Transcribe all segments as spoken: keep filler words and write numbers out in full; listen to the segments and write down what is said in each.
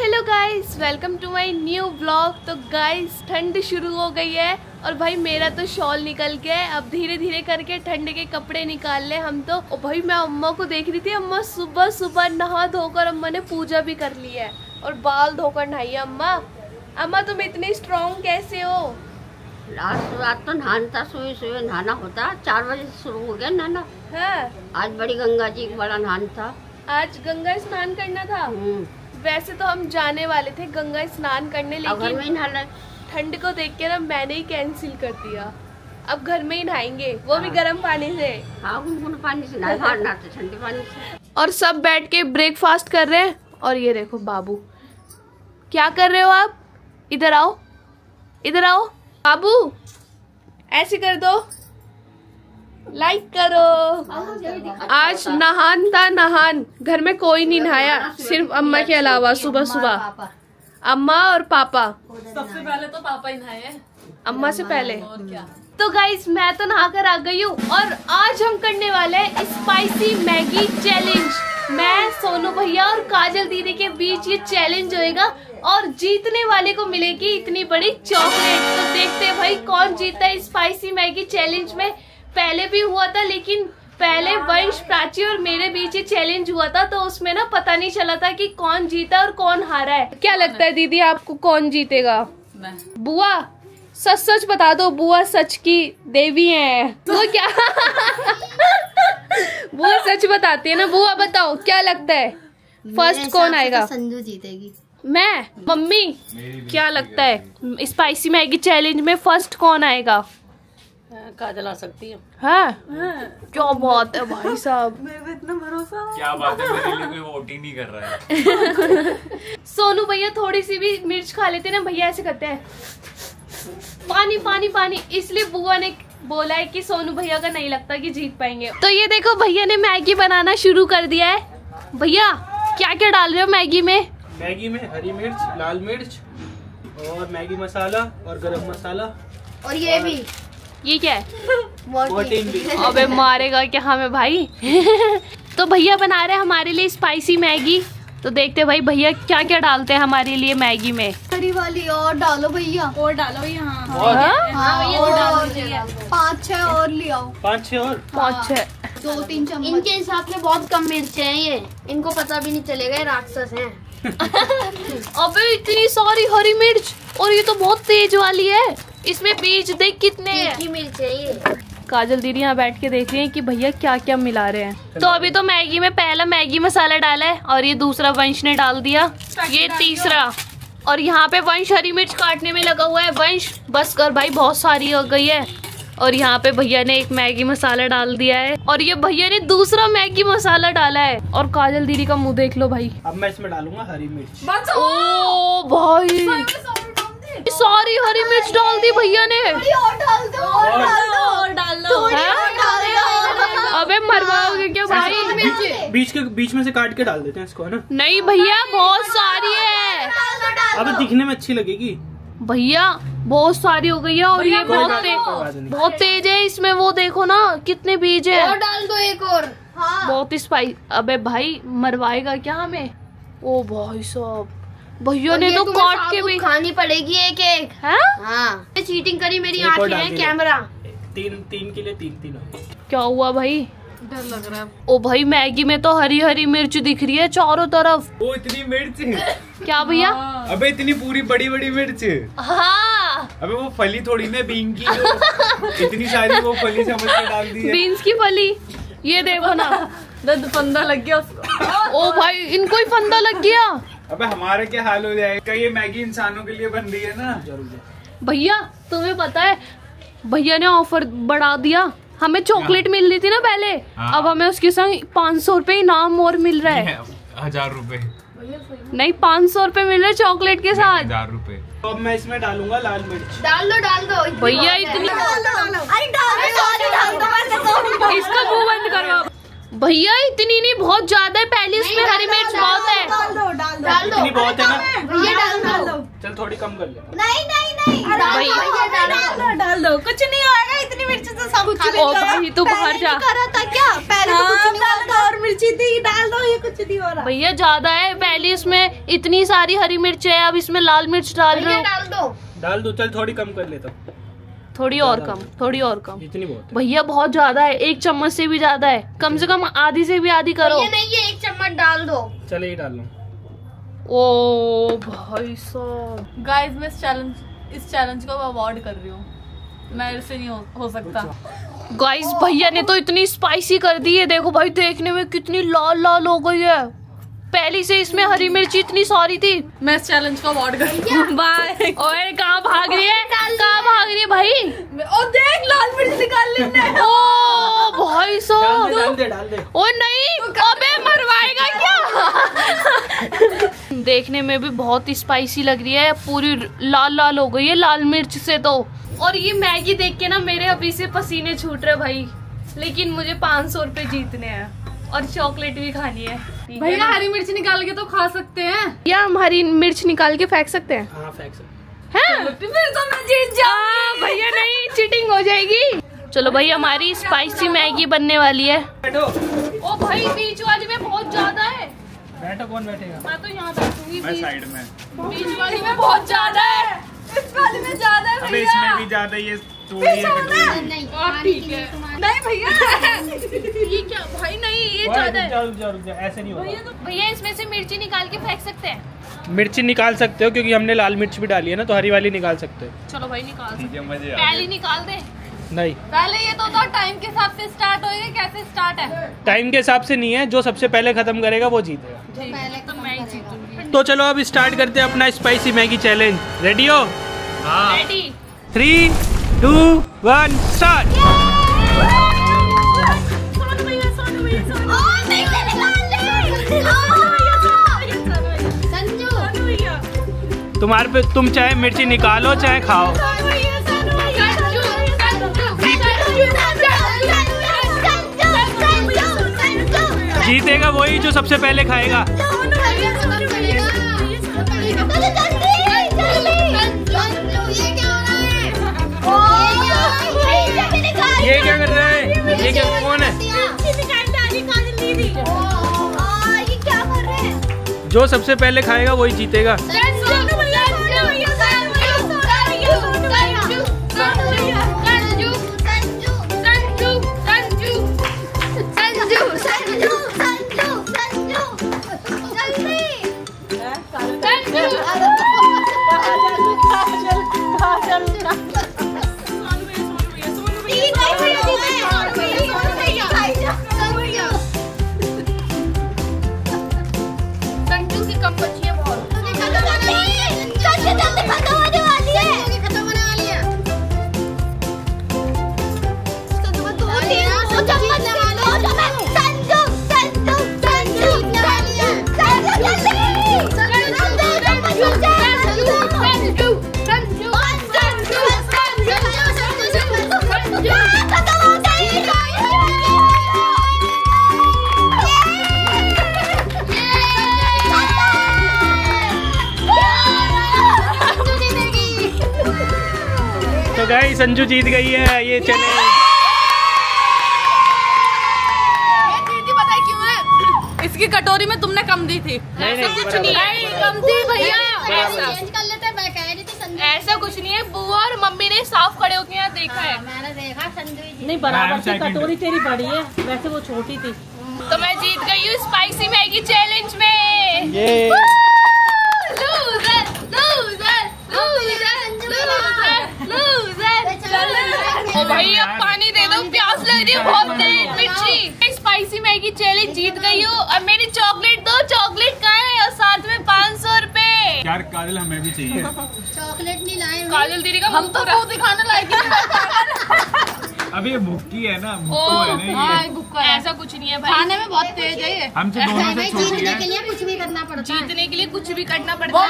Hello guys, welcome to my new vlog. तो guys ठंड शुरू हो गई है और भाई मेरा तो शॉल निकल गया है। अब धीरे धीरे करके ठंड के कपड़े निकाल ले हम तो। और भाई मैं अम्मा को देख रही थी, अम्मा सुबह सुबह नहा धोकर, अम्मा ने पूजा भी कर ली है और बाल धोकर नहाई है। अम्मा अम्मा तुम इतनी स्ट्रॉन्ग कैसे हो? लास्ट रात तो नहाना सुबह सुबह नहाना होता, चार बजे शुरू हो गया नहाना। हाँ? आज बड़ी गंगा जी बड़ा नहाना था, आज गंगा स्नान करना था। वैसे तो हम जाने वाले थे गंगा स्नान करने, लेकिन ठंड को देख के ना मैंने ही कैंसिल कर दिया। अब घर में ही नहाएंगे, वो भी गर्म पानी से। हाँ, गुनगुन पानी से नहाना, ठंडे पानी से। और सब बैठ के ब्रेकफास्ट कर रहे हैं। और ये देखो बाबू क्या कर रहे हो आप? इधर आओ, इधर आओ बाबू, ऐसे कर दो, लाइक करो। आज नहान था नहान, घर में कोई नहीं नहाया सिर्फ अम्मा के अलावा। सुबह सुबह अम्मा और पापा, सबसे पहले तो पापा ही नहाए अम्मा से पहले। तो गाइस मैं तो नहा कर आ गई हूँ और आज हम करने वाले हैं स्पाइसी मैगी चैलेंज। मैं, सोनू भैया और काजल दीदी के बीच ये चैलेंज होएगा और जीतने वाले को मिलेगी इतनी बड़ी चॉकलेट। तो देखते हैं भाई कौन जीतता है स्पाइसी मैगी चैलेंज में। पहले भी हुआ था, लेकिन पहले वंश, प्राची और मेरे बीच ये चैलेंज हुआ था, तो उसमें ना पता नहीं चला था कि कौन जीता और कौन हारा है। क्या लगता है दीदी आपको कौन जीतेगा? मैं। बुआ सच सच बता दो, बुआ सच की देवी है वो क्या? बुआ सच बताती है ना। बुआ बताओ क्या लगता है फर्स्ट कौन आएगा? संजू जीतेगी। मैं? मम्मी? क्या लगता है स्पाइसी मैगी चैलेंज में फर्स्ट कौन आएगा? काजल आ सकती है। हाँ? क्या बात है भाई साहब, मेरे पे इतना भरोसा। क्या बात है, मेरे लिए कोई वोट ही नहीं कर रहा है। सोनू भैया थोड़ी सी भी मिर्च खा लेते ना भैया, ऐसे करते हैं पानी पानी पानी, इसलिए बुआ ने बोला है कि सोनू भैया का नहीं लगता कि जीत पाएंगे। तो ये देखो भैया ने मैगी बनाना शुरू कर दिया है। भैया क्या क्या डाल रहे हो मैगी में? मैगी में हरी मिर्च, लाल मिर्च और मैगी मसाला और गरम मसाला और ये भी, ये क्या है? मोर्टिन भी। अबे मारेगा क्या हमें भाई। तो भैया बना रहे हमारे लिए स्पाइसी मैगी, तो देखते हैं भाई भैया क्या क्या डालते हैं हमारे लिए मैगी में। हरी वाली और डालो भैया, और डालो भैया। पाँच छह और ले आओ, पाँच छह और पाँच छह दो तीन चम्मच। इनके हिसाब से बहुत कम मिर्चे हैं ये, इनको पता भी नहीं चलेगा ये राक्षस हैं। अबे इतनी सारी हरी मिर्च, और ये तो बहुत तेज वाली है, इसमें बीज देख कितने मिर्च है ये। काजल दीदी यहाँ बैठ के देख रही हैं कि भैया क्या क्या मिला रहे हैं। तो अभी तो मैगी में पहला मैगी मसाला डाला है और ये दूसरा वंश ने डाल दिया, ये तीसरा, और यहाँ पे वंश हरी मिर्च काटने में लगा हुआ है। वंश बस कर भाई, बहुत सारी हो गई है। और यहाँ पे भैया ने एक मैगी मसाला डाल दिया है और ये भैया ने दूसरा मैगी मसाला डाला है। और काजल दीदी का मुँह देख लो भाई। अब मैं इसमें डालूंगा हरी मिर्च। ओ भाई सॉरी, हरी मिर्च डाल दी भैया ने। और डाल दो, और डाल दो, और डाल दो। अबे मरवाओगे क्या भाई? बीच के बीच में से काट के डाल देते हैं इसको, है ना? नहीं भैया बहुत सारी है। अबे दिखने में अच्छी लगेगी। भैया बहुत सारी हो गई है और ये बहुत बहुत तेज है, इसमें वो देखो ना कितने बीज है। और डाल दो एक और, बहुत स्पाइसी। अबे भाई मरवाएगा क्या हमें? ओ भाई साहब, भैया ने तो काट के भी खानी पड़ेगी एक एक। हाँ? चीटिंग करी मेरी आंखें हैं कैमरा। तीन तीन के लिए तीन तीन। क्या हुआ भाई? डर लग रहा है। ओ भाई मैगी में तो हरी हरी मिर्च दिख रही है चारों तरफ। वो इतनी मिर्च क्या भैया? अबे इतनी पूरी बड़ी बड़ी मिर्च। हाँ। अबे वो फली थोड़ी ना, बीन की इतनी सारी वो फली समझ के डाल दी है, बीन्स की फली। ये देखो ना, दर्द फंदा लग गया उसको। ओ भाई इनको ही फंदा लग गया। अबे हमारे क्या हाल हो जाएगा, ये मैगी इंसानों के लिए बन रही है ना। जरूर। भैया तुम्हें पता है भैया ने ऑफर बढ़ा दिया, हमें चॉकलेट मिल रही थी ना पहले। हाँ। अब हमें उसके संग पाँच सौ रूपये इनाम और मिल रहा है। हजार रूपए नहीं, पाँच सौ रूपये मिल रहा है चॉकलेट के साथ, हजार रूपए। तो अब मैं इसमें डालूंगा लाल मिर्च। डाल दो, डाल दो भैया इतनी। इसका मुँह बंद करो भैया, इतनी नहीं, बहुत ज्यादा है। पहले इसमें हरी मिर्च बहुत है, डाल दो, डाल दो, डाल दो, इतनी बहुत है ना भैया, डाल दो। चल थोड़ी कम कर ले। नहीं नहीं नहीं डाल दो, कुछ नहीं होगा, इतनी मिर्ची तो सब खा लेगा। तो बाहर जा रहा था क्या पहले, कुछ नहीं था और मिर्ची थी, डाल दो, ये कुछ नहीं हो रहा भैया, ज्यादा है। पहले इसमें इतनी सारी हरी मिर्च है, अब इसमें लाल मिर्च डाल रहे हो। डाल दो डाल दो, चल थोड़ी कम कर लेता हूँ, थोड़ी और कम, थोड़ी और कम, इतनी बहुत भैया, बहुत ज्यादा है, एक चम्मच से भी ज्यादा है, कम से कम आधी से भी आधी करो। ये नहीं है, एक चम्मच डाल दो। चले ही डाल लूं। ओ भाई साहब गाइस, मैं इस चैलेंज इस चैलेंज को अवॉर्ड कर रही हूँ, मैं इससे नहीं हो, हो सकता। गाइस भैया ने तो इतनी स्पाइसी कर दी है, देखो भाई देखने में कितनी लाल लाल हो गई है, पहली से इसमें हरी मिर्ची इतनी सॉरी थी। मैं इस चैलेंज को अवॉर्ड कर रही हूँ। बाय। और कहाँ भाग रही है, कहाँ भाग रही है भाई, ओ देख लाल मिर्च निकाल ली। ओ भाई साहब, डाल दे डाल दे। ओ नहीं, अबे मरवाएगा क्या। देखने में भी बहुत स्पाइसी लग रही है, पूरी लाल लाल हो गई है लाल मिर्च से तो। और ये मैगी देख के ना मेरे अभी से पसीने छूट रहे भाई, लेकिन मुझे पाँच सौ रुपए जीतने हैं और चॉकलेट भी खानी है। भैया हरी मिर्च निकाल के तो खा सकते हैं या हम हरी मिर्च निकाल के फेंक सकते हैं। हाँ, फेंक सकते हैं। तो मैं जीत जाऊं। भैया नहीं, चीटिंग हो जाएगी। चलो भाई हमारी स्पाइसी मैगी बनने वाली है। बैठो। ओ भाई बीच वाली में बहुत ज्यादा है। बैठो, कौन बैठेगा? मैं तो यहाँ बैठूंगी, मैं साइड में। बीच वाली में बहुत ज्यादा है, इस वाली में ज्यादा है भैया, इसमें भी ज्यादा है। ठीक है नहीं भैया, ये क्या भाई, नहीं ये ज्यादा है, ऐसे नहीं होगा भैया। इसमें से मिर्ची निकाल के फेंक सकते हैं। मिर्ची निकाल सकते हो क्योंकि हमने लाल मिर्च भी डाली है ना, तो हरी वाली निकाल सकते हो। चलो भाई निकाल सकते, पहले निकाल दे। नहीं पहले ये तो टाइम के हिसाब से स्टार्ट होएगा। कैसे स्टार्ट है? टाइम के हिसाब से नहीं है, जो सबसे पहले खत्म करेगा वो जीतेगा। तो चलो अब स्टार्ट करते हैं अपना स्पाइसी मैगी चैलेंज। रेडी हो? Ready. Three two one start. तुम्हारे पे, तुम चाहे मिर्ची निकालो चाहे खाओ। जीतेगा वही जो सबसे पहले खाएगा। ये क्या कर रहा है? ये क्या, कौन है? ये क्या कर रहे हैं? जो सबसे पहले खाएगा वही जीतेगा। संजू जीत गई है ये चैलेंज। दीदी पता है क्यों है? इसकी कटोरी में तुमने कम दी थी। ऐसा कुछ नहीं है, कम थी भैया, ऐसा कुछ नहीं है। बुआ और मम्मी ने साफ खड़े होके यहाँ देखा है, मैंने देखा। संजू नहीं बराबर थी, कटोरी तेरी बड़ी है, वैसे वो छोटी थी। तो मैं जीत गई हूँ स्पाइसी मैगी चैलेंज में। भाई अब पानी दे दो, प्यास लग रही है बहुत तेज। मिर्ची स्पाइसी मैगी चैलेंज जीत गई हूँ और मेरी चॉकलेट दो। चॉकलेट कहाँ है? और साथ में पाँच सौ रूपए। यार काजल हमें भी चाहिए। चॉकलेट नहीं लाए काजल दीदी का, हम तो मुंह दिखाना लायक। अभी ये भुक्की है ना, भुक्का है, ऐसा कुछ नहीं है भाई, खाने में बहुत तेज है। हमसे जीतने के लिए कुछ भी करना पड़ता है, जीतने के लिए कुछ भी करना पड़ता है,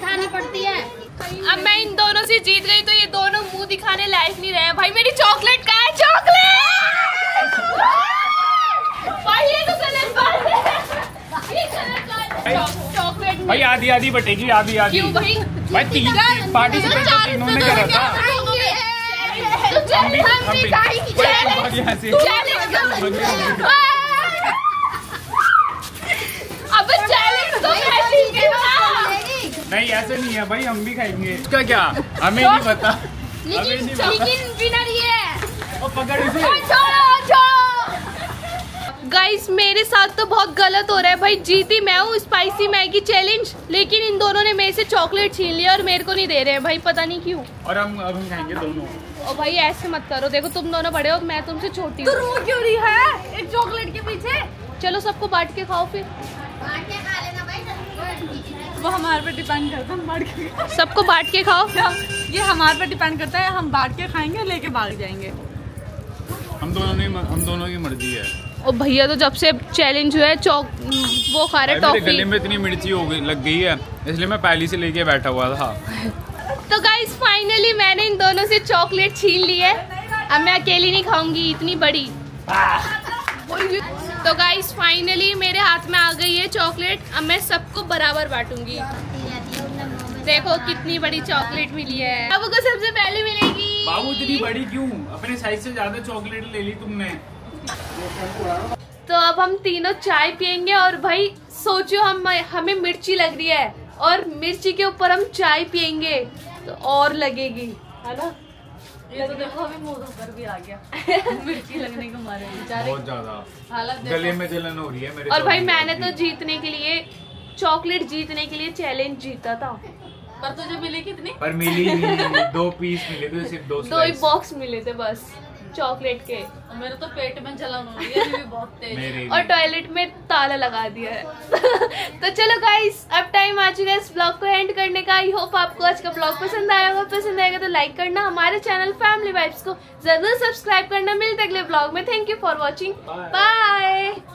खाना पड़ती है। अब मैं इन दोनों से जीत गई तो ये दोनों मुंह दिखाने लायक नहीं रहे। भाई मेरी चॉकलेट कहाँ है? चॉकलेट भाई ये तो गलत बात है, ये गलत बात है। चॉकलेट भाई आधी आधी बटेगी, आधी आधी भाई तीन पार्टिसिपेंट इन्होंने करा था। नहीं ऐसे नहीं है भाई, हम भी खाएंगे। इसका क्या हमें नहीं पता, लेकिन लेकिन विनर ये है। ओ पकड़ इसे, छोड़ो छोड़ो। गाइस मेरे साथ तो बहुत गलत हो रहा है भाई, जीती मैं हूँ स्पाइसी मैगी चैलेंज, लेकिन इन दोनों ने मेरे से चॉकलेट छीन लिया और मेरे को नहीं दे रहे हैं भाई, पता नहीं क्यों। और हम अब हम खाएंगे दोनों। ओ भाई ऐसे मत करो, देखो तुम दोनों बड़े हो, मैं तुमसे छोटी हूँ। तो रो क्यों रही है इस चॉकलेट के पीछे? चलो सबको बांट के खाओ, फिर बांट के खा लेना भाई। वो हमारे पे डिपेंड करता है, हम बांट के सबको बांट के खाओ। ये हमारे पे डिपेंड करता है, हम बांट के खाएंगे, लेके भाग जाएंगे। हम दोनों ने हम दोनों की मर्जी है। ओ भैया तो जब से चैलेंज हुआ है चौक वो खा रहे टॉफी। गले में इतनी मिर्ची हो गई लग गई है, इसलिए मैं पहले से लेके बैठा हुआ था। तो गाइस फाइनली मैंने इन दोनों से चॉकलेट छीन ली है, अब मैं अकेली नहीं खाऊंगी इतनी बड़ी। तो गाइस फाइनली मेरे हाथ में आ गई है चॉकलेट, अब मैं सबको बराबर बांटूंगी। देखो कितनी बड़ी चॉकलेट मिली है, बाबू को सबसे पहले मिलेगी। बाबू इतनी बड़ी क्यों, अपने साइज से ज्यादा चॉकलेट ले ली तुमने। तो अब हम तीनों चाय पियेंगे, और भाई सोचो हम हमें मिर्ची लग रही है और मिर्ची के ऊपर हम चाय पियेंगे तो और लगेगी, है ना? ये तो देखो अभी मूड ऊपर भी आ गया मिर्ची लगने के मारे बहुत ज़्यादा गले में जलन हो रही है मेरे। और भाई मैंने तो जीतने के लिए चॉकलेट जीतने के लिए चैलेंज जीता था, पर तुझे मिली कितनी? पर मिली दो पीस मिले थे, सिर्फ दो दो ही बॉक्स मिले थे बस चॉकलेट के। मेरे तो पेट में जलन हो रही है भी बहुत तेज, और टॉयलेट में ताला लगा दिया है तो चलो गाइस अब टाइम आ चुका है इस ब्लॉग को एंड करने का। आई होप आपको आज का ब्लॉग पसंद आया होगा, पसंद आएगा तो लाइक करना, हमारे चैनल फैमिली वाइब्स को जरूर सब्सक्राइब करना। मिलते अगले ब्लॉग में, thank you for watching, bye.